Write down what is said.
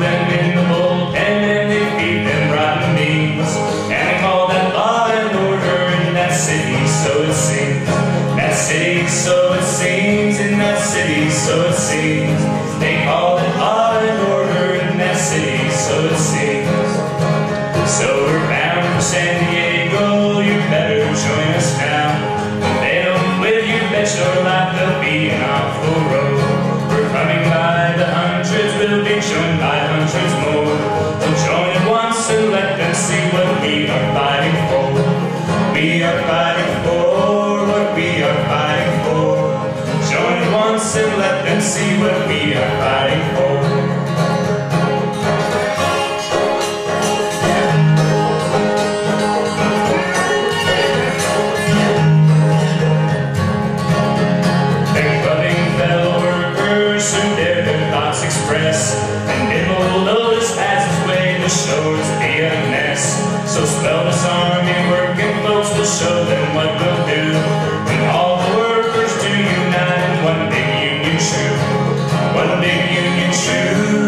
throw them in the bowl, and then they feed them rotten beans. And I call that law and order in that city, so it seems. That city, so it seems. In that city, so it seems. They call it law and order in that city, so it seems. So we're bound for San Diego, you better join us now. When they don't live, you bet your life they'll be an awful road. We're coming by the hundreds, we'll be joined by hundreds more. We'll join at once and let them see what we are fighting for. We are fighting for what we are fighting for. Join at once and let them see what we are fighting for. And it'll notice as its way to show it's the mess. So spell this army working folks will show them what we'll do. When all the workers do unite in one big union shoe. One big union shoe.